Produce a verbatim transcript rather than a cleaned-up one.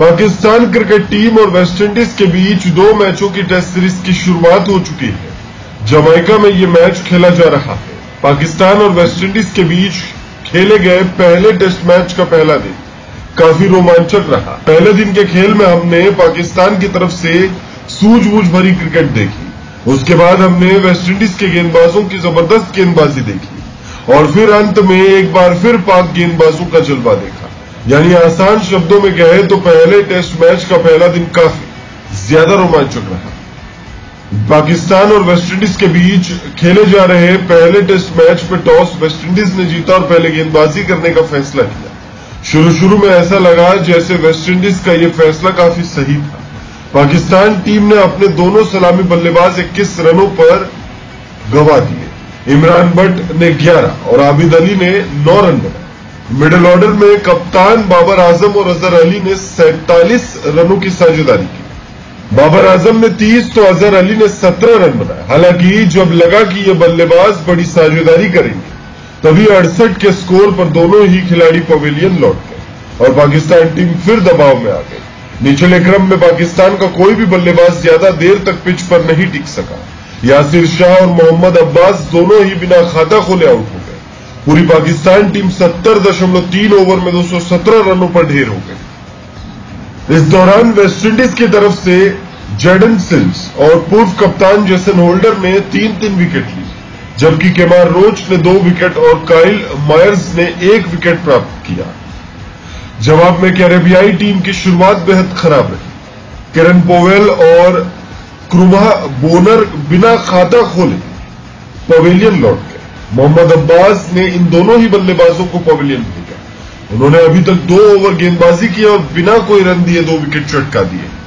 Pakistan cricket team और West Indies के बीच दो मैचों की टेस्ट सीरीज की शुरुआत हो चुकी है। जमैका में ये मैच खेला जा रहा है। पाकिस्तान और वेस्टइंडीज के बीच खेले गए पहले टेस्ट मैच का पहला दिन काफी रोमांचक रहा। पहले दिन के खेल में हमने पाकिस्तान की तरफ से सूझबूझ भरी क्रिकेट देखी, उसके बाद हमने वेस्टइंडीज के गेंदबाजों की जबरदस्त गेंदबाजी देखी और फिर अंत में एक बार फिर पाक गेंदबाजों का जलवा देखा। यानी आसान शब्दों में कहे तो पहले टेस्ट मैच का पहला दिन काफी ज्यादा रोमांचक रहा। पाकिस्तान और वेस्टइंडीज के बीच खेले जा रहे पहले टेस्ट मैच में टॉस वेस्टइंडीज ने जीता और पहले गेंदबाजी करने का फैसला किया। शुरू शुरू में ऐसा लगा जैसे वेस्टइंडीज का यह फैसला काफी सही था। पाकिस्तान टीम ने अपने दोनों सलामी बल्लेबाज इक्कीस रनों पर गंवा दिए। इमरान बट ने ग्यारह और आबिद अली ने नौ रन बनाए। मिडिल ऑर्डर में कप्तान बाबर आजम और अजहर अली ने सैंतालीस रनों की साझेदारी की। बाबर आजम ने तीस तो अजहर अली ने सत्रह रन बनाए। हालांकि जब लगा कि ये बल्लेबाज बड़ी साझेदारी करेंगे तभी अड़सठ के स्कोर पर दोनों ही खिलाड़ी पवेलियन लौट गए और पाकिस्तान टीम फिर दबाव में आ गई। निचले क्रम में पाकिस्तान का कोई भी बल्लेबाज ज्यादा देर तक पिच पर नहीं टिक सका। यासिर शाह और मोहम्मद अब्बास दोनों ही बिना खाता खोले आउट। पूरी पाकिस्तान टीम सत्तर दशमलव तीन ओवर में दो सौ सत्रह रनों पर ढेर हो गई। इस दौरान वेस्टइंडीज की तरफ से जेडन सिल्वस और पूर्व कप्तान जेसन होल्डर ने तीन तीन विकेट ली, जबकि केमार रोच ने दो विकेट और काइल मायर्स ने एक विकेट प्राप्त किया। जवाब में कैरेबियाई टीम की शुरुआत बेहद खराब रही। किरण पोवल और क्रुभा बोनर बिना खाता खोले पवेलियन लौट। मोहम्मद अब्बास ने इन दोनों ही बल्लेबाजों को पवेलियन भेजा। उन्होंने अभी तक दो ओवर गेंदबाजी की और बिना कोई रन दिए दो विकेट चटका दिए।